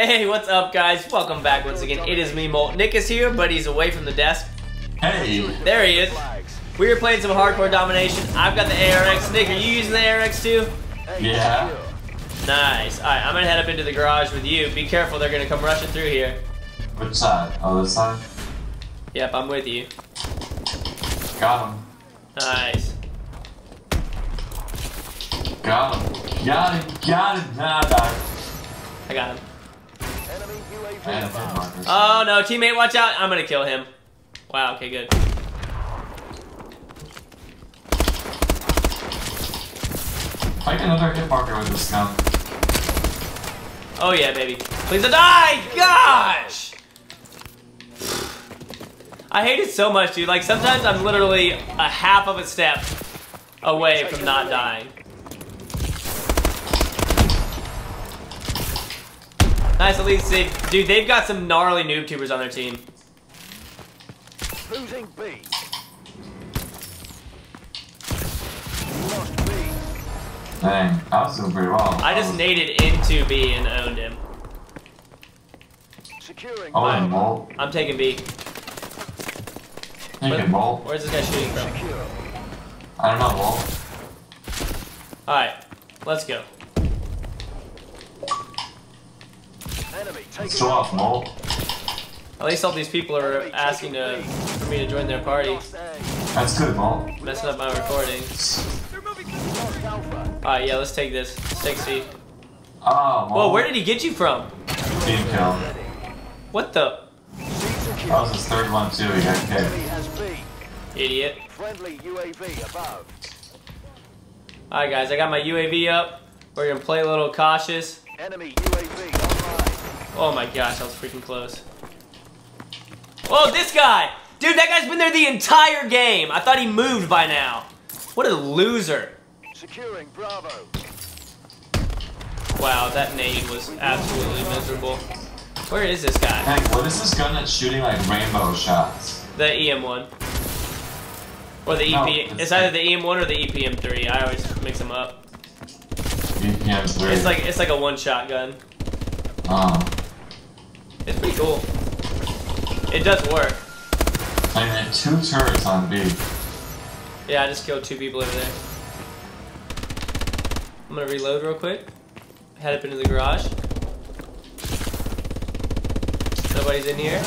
Hey, what's up guys? Welcome back once again. It is me, Molt. Nick is here, but he's away from the desk. Hey. There he is. We were playing some hardcore domination. I've got the ARX. Nick, are you using the ARX too? Yeah. Nice. Alright, I'm gonna head up into the garage with you. Be careful, they're gonna come rushing through here. Which side? Oh, this side? Yep, I'm with you. Got him. Nice. Got him. Got him. Got him. Nah, I got him. Oh no, teammate, watch out. I'm gonna kill him. Wow, okay, good. Like another hit marker with this gun. Oh yeah, baby. Please don't die! Gosh! I hate it so much, dude. Like, sometimes I'm literally a half of a step away from not dying. Nice, at least they, dude, they've got some gnarly noob tubers on their team. Losing B. Lost B. Dang, I was doing pretty well. I just naded into B and owned him. Securing. Oh, and Molt. I'm taking B. Taking Molt. Where's this guy shooting from? Secure. I don't know, Molt. Alright, let's go. Still off, Molt. At least all these people are asking for me to join their party. That's good, Molt. Messing up my recording. Alright, yeah, let's take this. 60. Oh, Molt. Whoa, where did he get you from? Team kill. What the? That was his third one, too. He got kicked. Idiot. Alright, guys, I got my UAV up. We're gonna play a little cautious. Enemy UAV. Oh my gosh, that was freaking close. Whoa, this guy! Dude, that guy's been there the entire game! I thought he moved by now. What a loser. Securing Bravo. Wow, that nade was absolutely miserable. Where is this guy? Heck, what is this gun that's shooting like rainbow shots? The EM-1. Or the EP. No, it's either the EM-1 or the EPM-3. I always mix them up. EPM-3. It's like a one-shot gun. It's pretty cool. It does work. I had 2 turrets on B. Yeah, I just killed 2 people over there. I'm gonna reload real quick. Head up into the garage. Nobody's in here.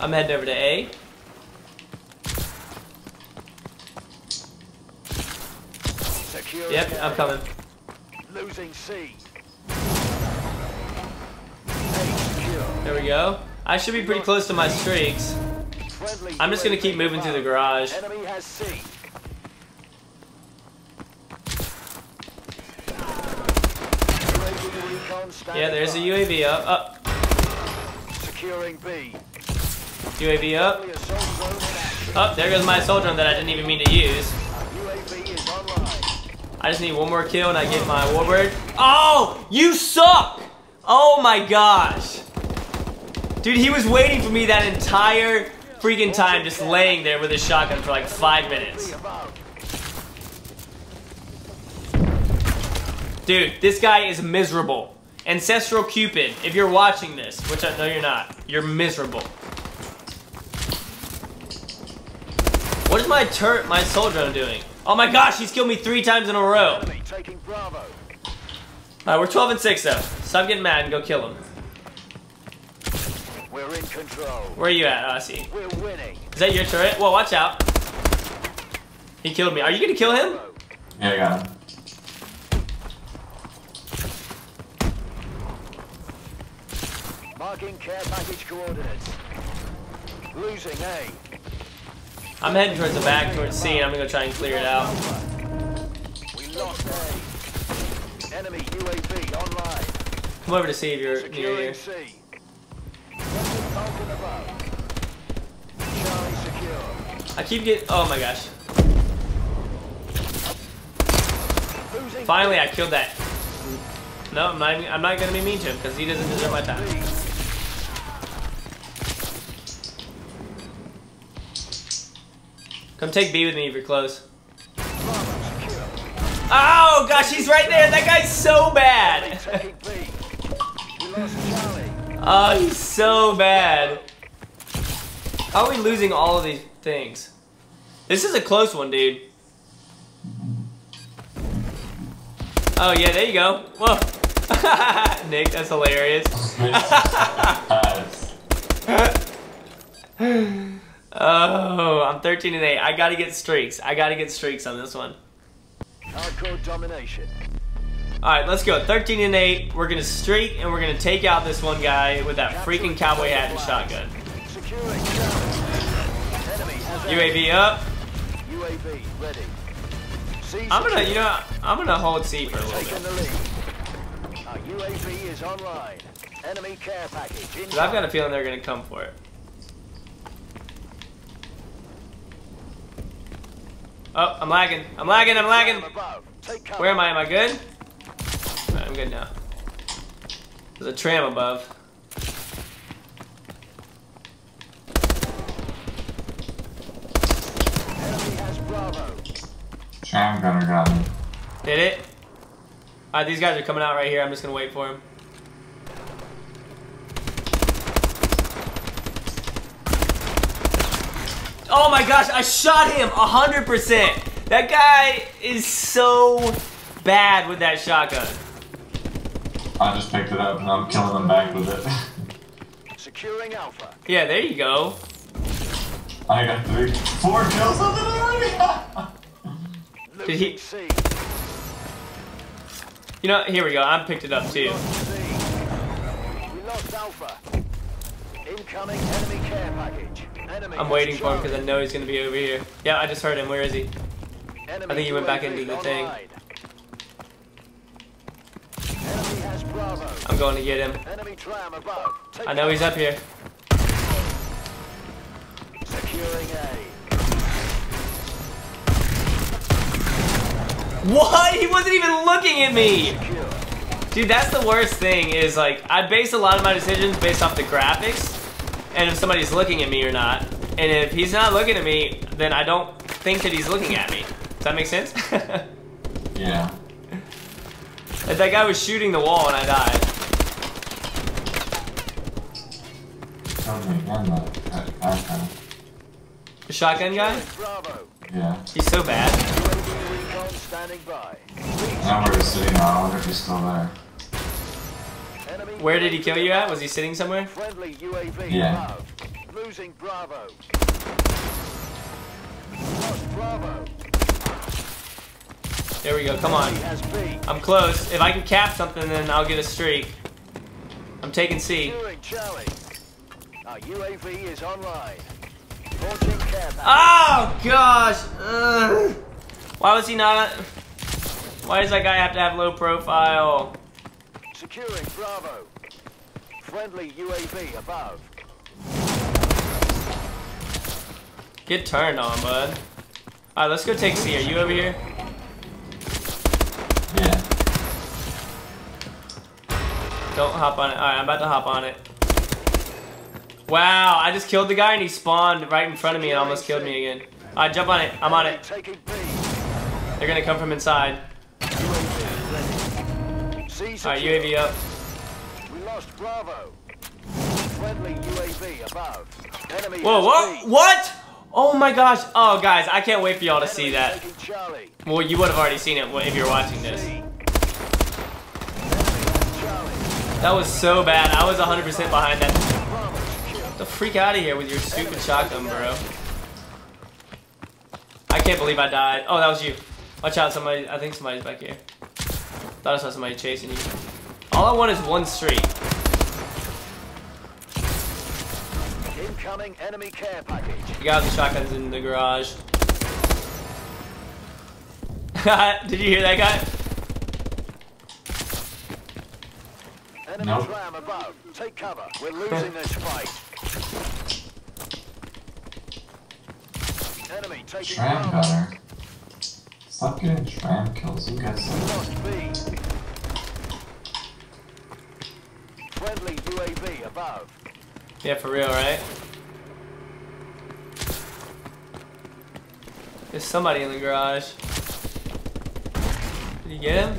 I'm heading over to A. Yep, I'm coming. Losing C. There we go. I should be pretty close to my streaks. I'm just gonna keep moving through the garage. Yeah, there's a UAV up. Securing B. UAV up. Oh, there goes my assault drone that I didn't even mean to use. I just need one more kill and I get my warbird. Oh, you suck! Oh my gosh. Dude, he was waiting for me that entire freaking time, just laying there with his shotgun for like 5 minutes. Dude, this guy is miserable. Ancestral Cupid, if you're watching this, which I know you're not, you're miserable. What is my soul drone doing? Oh my gosh, he's killed me 3 times in a row. Alright, we're 12-6 though. Stop getting mad and go kill him. We're in control. Where are you at? Oh, I see. We're winning. Is that your turret? Whoa, watch out. He killed me. Are you gonna kill him? Yeah, I got him. Marking care package coordinates. Losing A. I'm heading towards the back, towards C, and I'm gonna try and clear it out. We lost A. Enemy UAV online. Come over to C if you're near here. I keep getting. Oh my gosh. Finally, I killed that. No, I'm not gonna be mean to him because he doesn't deserve my time. Come take B with me if you're close. Oh gosh, he's right there. That guy's so bad. Oh, he's so bad. How are we losing all of these things? This is a close one, dude. Oh, yeah, there you go. Whoa. Nick, that's hilarious. Oh, I'm 13-8. I gotta get streaks. I gotta get streaks on this one. Hardcore domination. Alright, let's go. 13-8. We're gonna streak and we're gonna take out this one guy with that freaking cowboy hat and shotgun. UAV up. UAV ready. I'm gonna hold C for a little bit. Our UAV is online. Enemy care package. But I've got a feeling they're gonna come for it. Oh, I'm lagging. I'm lagging. I'm lagging. Where am I? Am I good? Alright, I'm good now. There's a tram above. Tram gunner got me. Did it? Alright, these guys are coming out right here. I'm just gonna wait for him. Oh my gosh, I shot him 100%. That guy is so bad with that shotgun. I just picked it up and I'm killing them back with it. Securing Alpha. Yeah, there you go. I got 3, 4 kills on it already. Did he? You know, here we go. I picked it up too. We lost Alpha. Incoming enemy care package. I'm waiting for him because I know he's going to be over here. Yeah, I just heard him. Where is he? I think he went back into the thing. I'm going to get him. I know he's up here. What? He wasn't even looking at me! Dude, that's the worst thing is, like, I base a lot of my decisions based off the graphics. And if somebody's looking at me or not. And if he's not looking at me, then I don't think that he's looking at me. Does that make sense? Yeah. If that guy was shooting the wall and I died. The shotgun guy? Yeah. He's so bad. I don't know where he's sitting now. I wonder if he's still there. Where did he kill you at? Was he sitting somewhere? Yeah. Losing Bravo. Lost Bravo. There we go. Come on. I'm close. If I can cap something, then I'll get a streak. I'm taking C. Our UAV is online. Oh gosh! Ugh. Why was he not? Why does that guy have to have low profile? Securing Bravo. Friendly UAV above. Get turned on, bud. Alright, let's go take C. Are you over here? Yeah. Don't hop on it. Alright, I'm about to hop on it. Wow, I just killed the guy and he spawned right in front of me and almost killed me again. Alright, jump on it. I'm on it. They're gonna come from inside. Alright, UAV up. We lost Bravo. Friendly UAV above. Enemy. Whoa, what? What? Oh my gosh. Oh, guys, I can't wait for y'all to see that. Well, you would have already seen it if you're watching this. That was so bad. I was 100% behind that. Get the freak out of here with your stupid shotgun, bro. I can't believe I died. Oh, that was you. Watch out, somebody. I think somebody's back here. Thought I saw somebody chasing you. All I want is one streak. Incoming enemy care package. The guy with the shotgun's in the garage. Did you hear that guy? No. Enemy ram above. Take cover. We're losing this fight. Enemy taking cover. Stop getting tram kills, you guys. Friendly UAV above. Yeah, for real, right? There's somebody in the garage. Did you get him?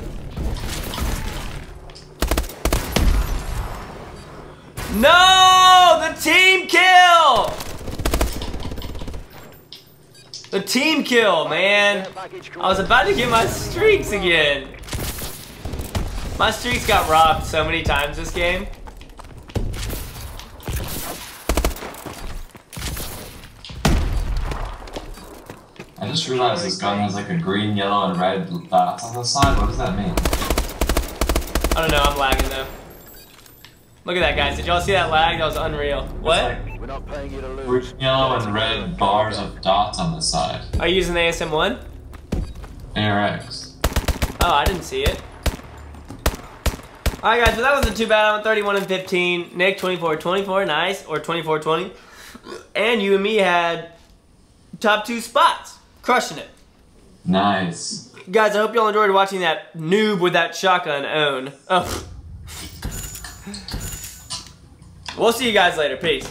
No! The team kill! The team kill, man. I was about to get my streaks again. My streaks got robbed so many times this game. I just realized this gun has like a green, yellow, and red dots on the side. What does that mean? I don't know. I'm lagging though. Look at that, guys. Did y'all see that lag? That was unreal. What? We're not paying you to lose. Green, yellow, and red bars of dots on the side. Are you using ASM1? ARX. Oh, I didn't see it. Alright, guys, but that wasn't too bad. I'm 31-15. Nick, 24-24. Nice. Or 24-20. And you and me had top two spots. Crushing it. Nice. Guys, I hope y'all enjoyed watching that noob with that shotgun own. Oh. We'll see you guys later. Peace.